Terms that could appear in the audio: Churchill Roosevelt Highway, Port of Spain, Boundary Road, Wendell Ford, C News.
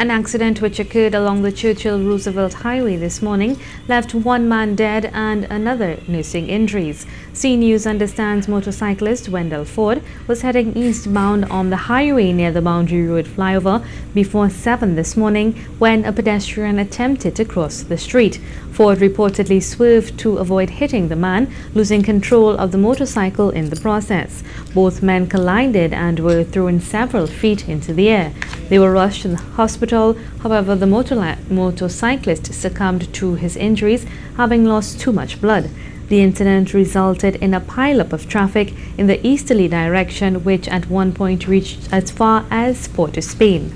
An accident which occurred along the Churchill Roosevelt Highway this morning left one man dead and another nursing injuries. C News understands motorcyclist Wendell Ford was heading eastbound on the highway near the Boundary Road flyover before 7 this morning when a pedestrian attempted to cross the street. Ford reportedly swerved to avoid hitting the man, losing control of the motorcycle in the process. Both men collided and were thrown several feet into the air. They were rushed to the hospital. However, the motorcyclist succumbed to his injuries, having lost too much blood. The incident resulted in a pileup of traffic in the easterly direction, which at one point reached as far as Port of Spain.